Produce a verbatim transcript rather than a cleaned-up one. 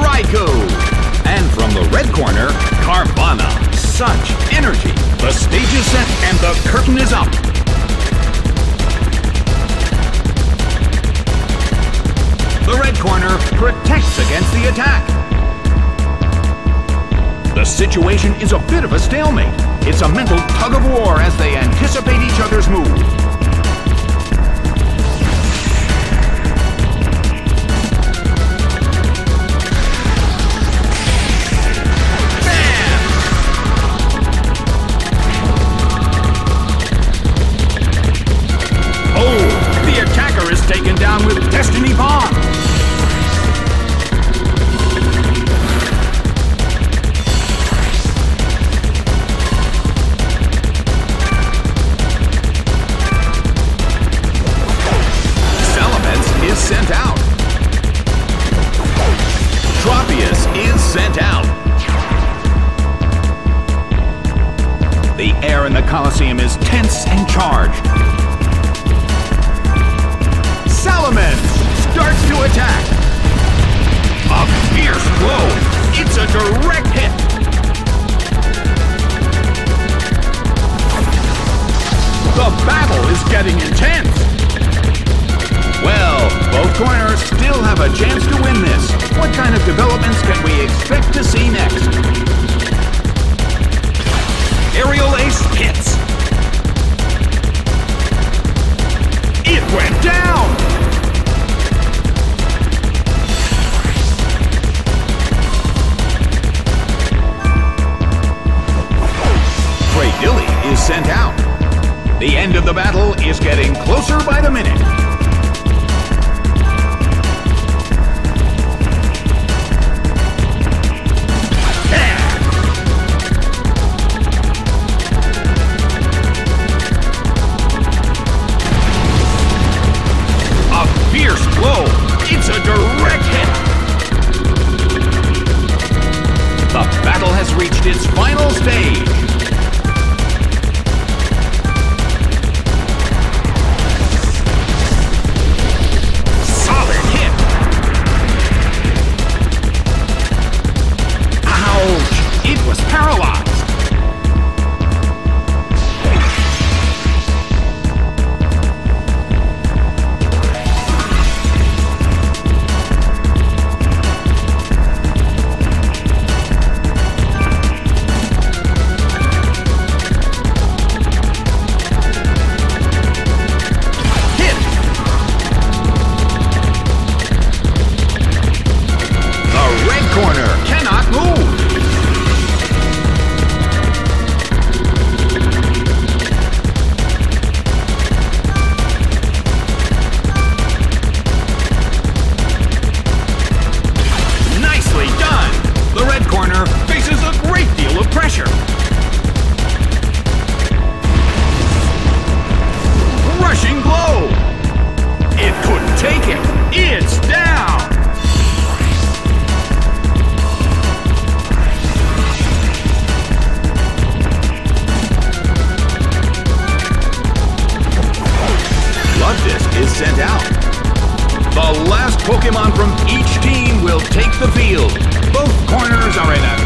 Raikou. And from the red corner, Carvanha. Such energy. The stage is set and the curtain is up. The red corner protects against the attack. The situation is a bit of a stalemate. It's a mental tug of war as they anticipate each other's moves. Colosseum is tense and charged. Salamence starts to attack. A fierce blow. It's a direct hit. The battle is getting intense. Well, both corners still have a chance to win this. What kind of developments can we expect to see next? Aerial ace hits. It went down. Freydilly is sent out. The end of the battle is getting closer by the minute. Pokemon from each team will take the field. Both corners are in a